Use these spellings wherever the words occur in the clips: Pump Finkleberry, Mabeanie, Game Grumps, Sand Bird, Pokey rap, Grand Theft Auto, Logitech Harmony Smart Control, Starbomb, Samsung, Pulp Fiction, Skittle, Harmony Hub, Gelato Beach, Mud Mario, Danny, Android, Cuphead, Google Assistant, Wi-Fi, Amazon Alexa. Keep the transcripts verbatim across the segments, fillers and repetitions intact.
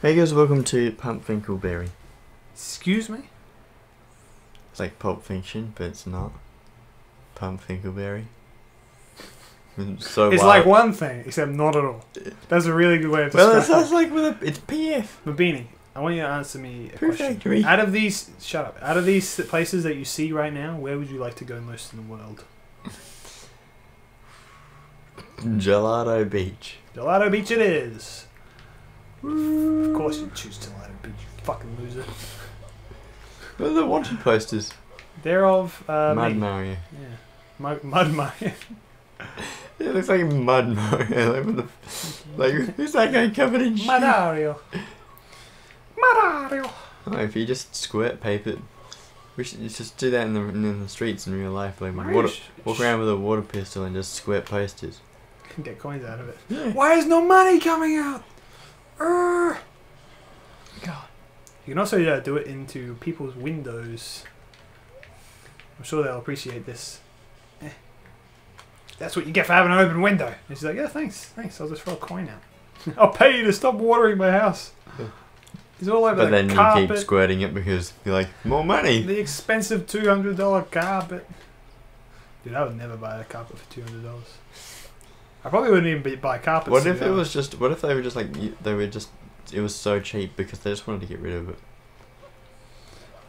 Hey guys, welcome to Pump Finkleberry. Excuse me? It's like Pulp Fiction, but it's not. Pump Finkleberry. It's, so it's like one thing, except not at all. That's a really good way of describing it. Well, it sounds like with a... It's P F. Mabini, I want you to answer me a question. Out of these... Shut up. Out of these places that you see right now, where would you like to go most in the world? Gelato Beach. Gelato Beach it is. Of course you choose to lie, you fucking loser. What are the wanted posters? They're of uh, Mud Mario. Yeah, Mud, Mud Mario. It looks like Mud Mario. Like, like who's that guy covered in shit? Mud Mario. Mud Mario. Oh, if you just squirt paper, we should just do that in the in the streets in real life. Like water, walk around with a water pistol and just squirt posters. Can get coins out of it. Yeah. Why is no money coming out? God. You can also uh, do it into people's windows. I'm sure they'll appreciate this. Eh. That's what you get for having an open window. And she's like, yeah, thanks, thanks. I'll just throw a coin out. I'll pay you to stop watering my house. It's all over but the carpet. But then you keep squirting it because you're like, more money. The expensive two hundred dollar carpet. Dude, I would never buy a carpet for two hundred dollars. I probably wouldn't even be, buy carpets. What if it was just? What if they were just like they were just? It was so cheap because they just wanted to get rid of it.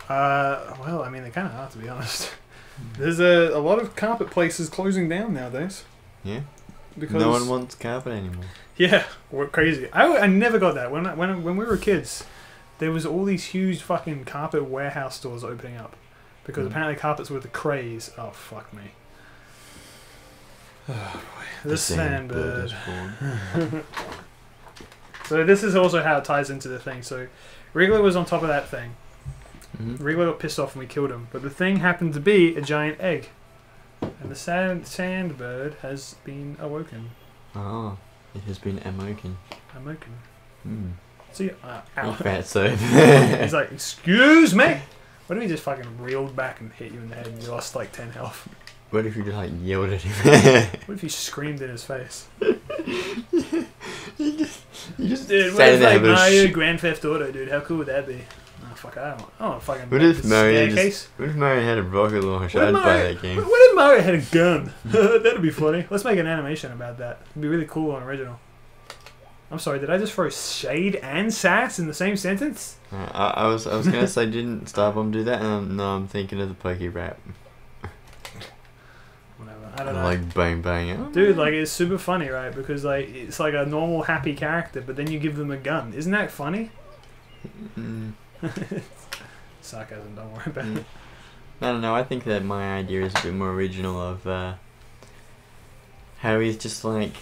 Uh, well, I mean, they're kind of hard to be honest. Mm. There's a a lot of carpet places closing down nowadays. Yeah. Because no one wants carpet anymore. Yeah, we're crazy. I I never got that when I, when when we were kids. There was all these huge fucking carpet warehouse stores opening up because mm. apparently carpets were the craze. Oh fuck me. Oh boy, the Sand Bird. So this is also how it ties into the thing. So Wriggler was on top of that thing. Mm-hmm. Wriggler got pissed off and we killed him. But the thing happened to be a giant egg. And the sand, sand bird has been awoken. Oh, it has been amoken. Amoken. Mm. So you... Uh, ow. He's like, excuse me! What if he just fucking reeled back and hit you in the head and you lost like ten health? What if you just like yelled at him? What if you screamed in his face? you just, you just dude, what if like Mario Grand Theft Auto, dude? How cool would that be? Oh fuck, I don't. I don't fucking. What if Mario just, What if Mario had a rocket launcher? I'd buy that game. What, what if Mario had a gun? That'd be funny. Let's make an animation about that. It'd be really cool and original. I'm sorry, did I just throw shade and sass in the same sentence? Uh, I, I was I was gonna say didn't Starbomb do that? Um, no, I'm thinking of the Pokey rap. I don't know. Like bang bang it. Dude, like it's super funny, right? Because like it's like a normal happy character, but then you give them a gun. Isn't that funny? Mm. Sarcasm, don't worry about mm. it. I don't know, I think that my idea is a bit more original of uh, how he's just like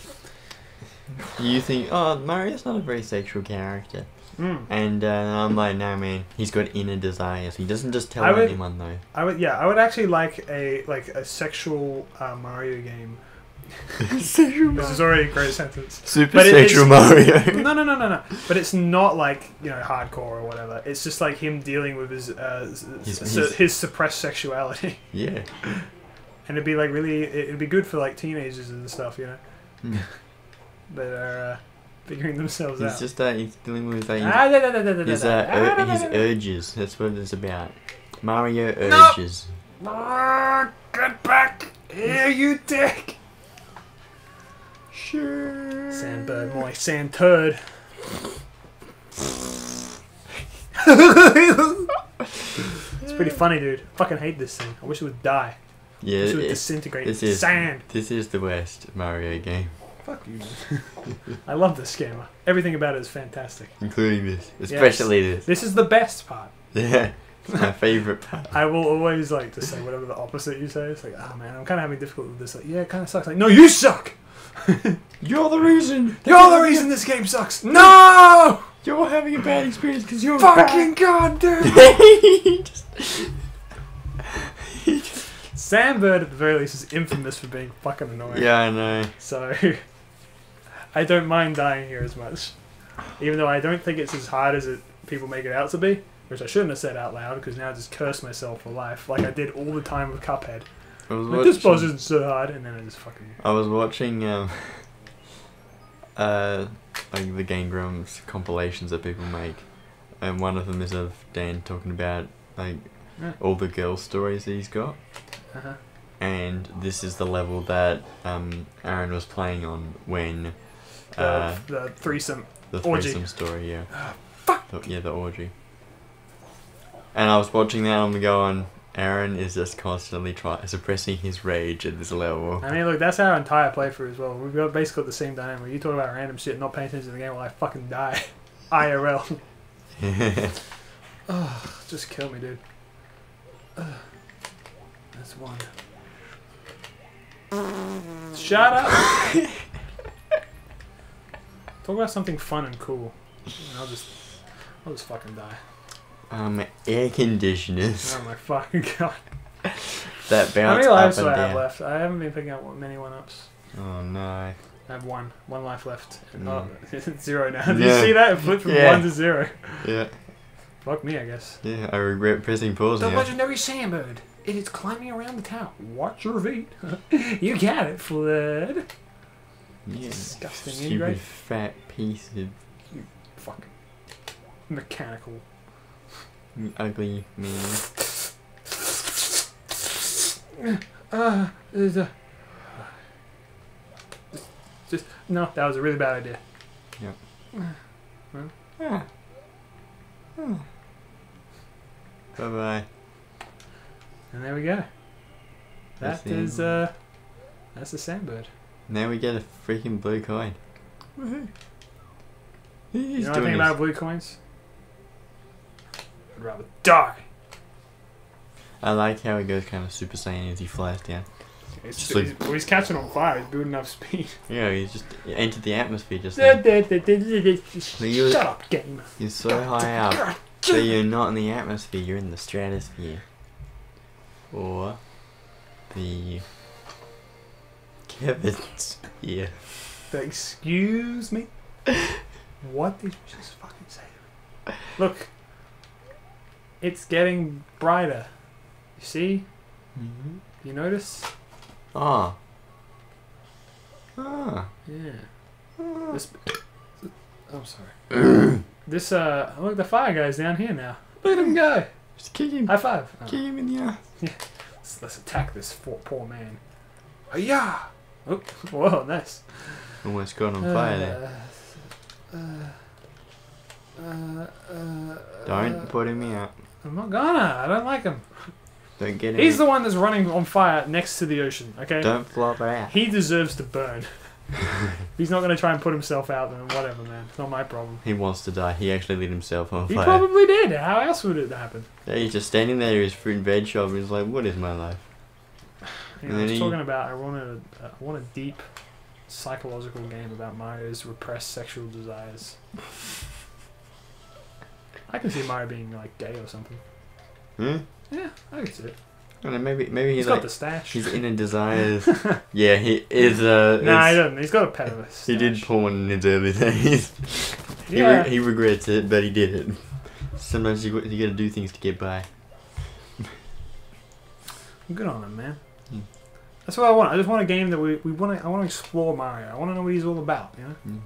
you think, oh, Mario's not a very sexual character. Mm. And uh, I'm like, no man, he's got inner desires. He doesn't just tell would, anyone though. I would, yeah, I would actually like a like a sexual uh, Mario game. Sexual. This is already a great sentence. Super but sexual it, Mario. No, no, no, no, no. But it's not like you know hardcore or whatever. It's just like him dealing with his uh, his, su his, his suppressed sexuality. Yeah. And it'd be like really, it'd be good for like teenagers and stuff, you know. Mm. That are. Uh, figuring themselves he's out. Just, uh, he's just dealing with like, ah, da, da, da, da, da, his, uh, ah, da, da, da, his urges. That's what it's about. Mario urges. No. Oh, get back here, you dick! Sure. Sandbird, my sand turd. It's pretty funny, dude. I fucking hate this thing. I wish it would die. Yeah, I wish it would it, disintegrate. This is sand. This is the worst Mario game. Fuck you, man. I love this game. Everything about it is fantastic. Including this. Especially yes. this. This is the best part. Yeah. My favourite part. I will always like to say whatever the opposite you say. It's like, oh man, I'm kind of having difficulty with this. Like, yeah, it kind of sucks. Like, no, you suck! You're the reason! You're the reason this game sucks! No! You're having a bad experience because you're fucking bad. God, dude! just... just... Sand Bird, at the very least, is infamous for being fucking annoying. Yeah, I know. So... I don't mind dying here as much, even though I don't think it's as hard as it people make it out to be, which I shouldn't have said out loud because now I just curse myself for life, like I did all the time with Cuphead. I was like, watching, this boss isn't so hard, and then I just fucking. I was watching um, uh, like the Game Grumps compilations that people make, and one of them is of Dan talking about like all the girl stories that he's got. Uh-huh. And this is the level that um, Aaron was playing on when uh, uh, the threesome the threesome orgy. story, yeah. Uh, fuck. The, yeah, the orgy. And I was watching that on the go on. Aaron is just constantly try suppressing his rage at this level. I mean, look, that's our entire playthrough as well. We've got basically the same dynamic. You talk about random shit, not paying attention to the game while I fucking die. I R L. Oh, just kill me, dude. Uh, that's one. Shut up! Talk about something fun and cool. And I'll just, I'll just fucking die. Um, air conditioners. Oh my fucking god. That bounce up and down. How many lives do I have left? I haven't been picking up many one-ups. Oh no. I have one. One life left. Mm. Not, it's zero now. Did yeah. you see that? It flipped from yeah. one to zero. Yeah. Fuck me, I guess. Yeah, I regret pressing pause now. The legendary sand bird. It is climbing around the town. Watch your feet. You got it, Flood. Yeah. Disgusting. Stupid right? fat piece of... You fucking... Mechanical... Ugly man. Uh, just, just no. That was a really bad idea. Yep. Huh? Yeah. Oh. Bye bye. And there we go. That the is uh, that's the sand bird. Now we get a freaking blue coin. Woohoo! You know anything about blue coins? I'd rather die. I like how he goes kind of Super Saiyan as he flies down. It's just he's, like, well, he's catching on fire. He's building up speed. Yeah, he's just entered the atmosphere just like, Shut up, game. You're so high up so you're not in the atmosphere. You're in the stratosphere. Or the Kevin's here. Excuse me? What did you just fucking say to me? Look. It's getting brighter. You see? Mm-hmm. You notice? Ah. Ah. Yeah. Ah. This. I'm sorry. This. Uh. Look, the fire guy's down here now. Let him go. Just kick him. High five. Oh. Kick him in the ass. Yeah. Let's, let's attack this poor, poor man. Yeah. Oh. Whoa. Nice. Almost got on fire uh, there. Uh. uh Uh, uh, don't uh, put him out. I'm not gonna. I don't like him. Don't get him. He's the one that's running on fire next to the ocean, okay? Don't flop out. He deserves to burn. He's not gonna try and put himself out, then whatever, man. It's not my problem. He wants to die. He actually lit himself on he fire. He probably did. How else would it happen? Yeah, he's just standing there in his fruit and veg shop and he's like, what is my life? You know, and I was he... talking about, I want, a, I want a deep psychological game about Mario's repressed sexual desires. I can see Mario being like gay or something. Hmm? Yeah, I can see it. I don't know, maybe maybe he's, he's got like, the stash. His inner desires. Yeah, he is a. Uh, nah, he doesn't. He's got a pet of a stash. He did porn in his early days. he yeah. re he regrets it, but he did it. Sometimes you you gotta do things to get by. Good on him, man. Mm. That's what I want. I just want a game that we we want. I want to explore Mario. I want to know what he's all about. You know. Mm.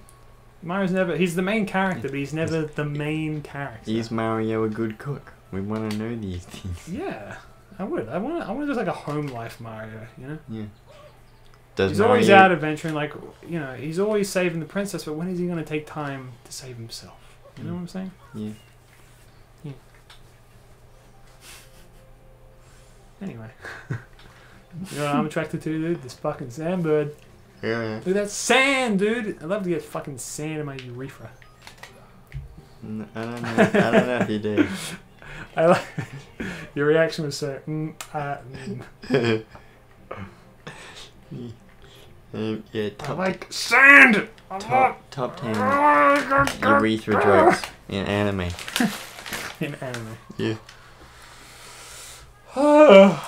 Mario's never... He's the main character, but he's never the main character. Is Mario a good cook? We want to know these things. Yeah, I would. I want I want just like a home life Mario, you know? Yeah. Does he's Mario... always out adventuring, like, you know, he's always saving the princess, but when is he going to take time to save himself? You know mm. what I'm saying? Yeah. Yeah. Anyway. You know what I'm attracted to, dude? This fucking sand bird. Yeah. Look at that sand, dude! I'd love to get fucking sand in my urethra. No, I don't know. I don't know if you do. I like your reaction was so. Mm, uh, mm. um, yeah. Top, I like sand. Top, top ten urethra jokes in anime. In anime. Yeah. Oh.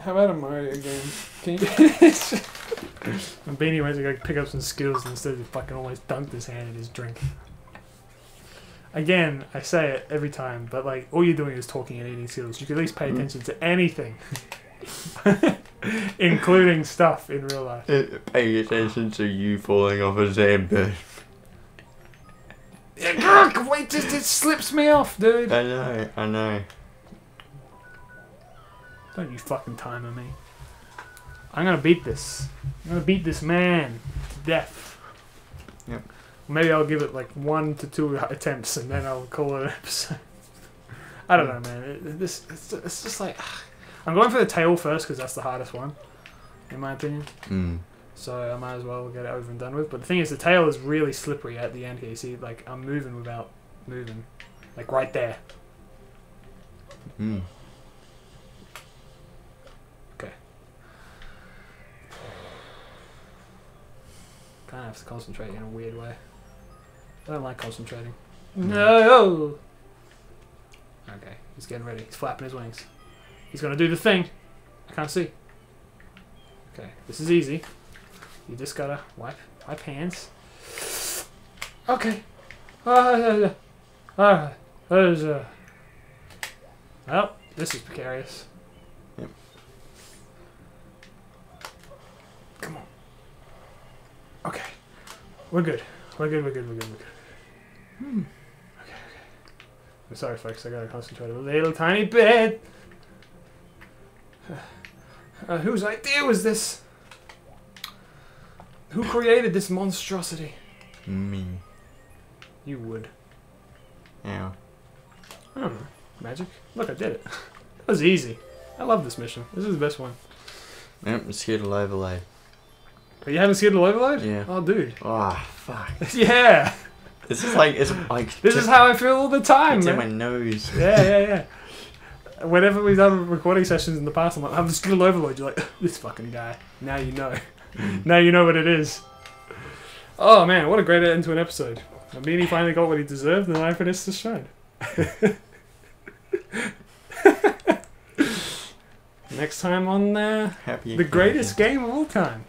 How about a Mario game? Can you get this? And Beanie went to go pick up some Skittles instead of fucking always dunked his hand in his drink. Again, I say it every time, but like all you're doing is talking and eating Skittles. You could at least pay attention to anything. Including stuff in real life. It, paying attention to you falling off a sand bird. Ugh, wait, just it slips me off, dude. I know, I know. Don't you fucking timer me. I'm gonna beat this. I'm gonna beat this man to death. Yep. Maybe I'll give it like one to two attempts and then I'll call it an episode. I don't know, man. It, this it's, it's just like... Ugh. I'm going for the tail first because that's the hardest one, in my opinion. Mm. So I might as well get it over and done with. But the thing is, the tail is really slippery at the end here. You see, like, I'm moving without moving. Like, right there. Mm. Okay. Kind of have to concentrate in a weird way. I don't like concentrating. Mm. No! Okay, he's getting ready. He's flapping his wings. He's gonna do the thing. I can't see. Okay, this is easy. You just gotta wipe, wipe hands. Okay. Uh, uh, uh, uh. Well, this is precarious. Yep. Come on. Okay. We're good. We're good, we're good, we're good, we're good. Hmm. Okay, okay. I'm sorry, folks. I gotta concentrate a little tiny bit. Uh, whose idea was this? Who created this monstrosity? Me. You would. Yeah. I don't know. Magic. Look, I did it. That was easy. I love this mission. This is the best one. Yep, Skittle overload. Are you having Skittle overload? Yeah. Oh, dude. Ah, oh, fuck. Yeah. This is like it's like. This is how I feel all the time. It's man. In my nose. Yeah, yeah, yeah. Whenever we've done recording sessions in the past, I'm like, I'm just gonna overload. You're like, this fucking guy. Now you know. Now you know what it is. Oh man, what a great end to an episode. I mean, he finally got what he deserved, and I finished the show. Next time on uh, Happy the greatest game of all time.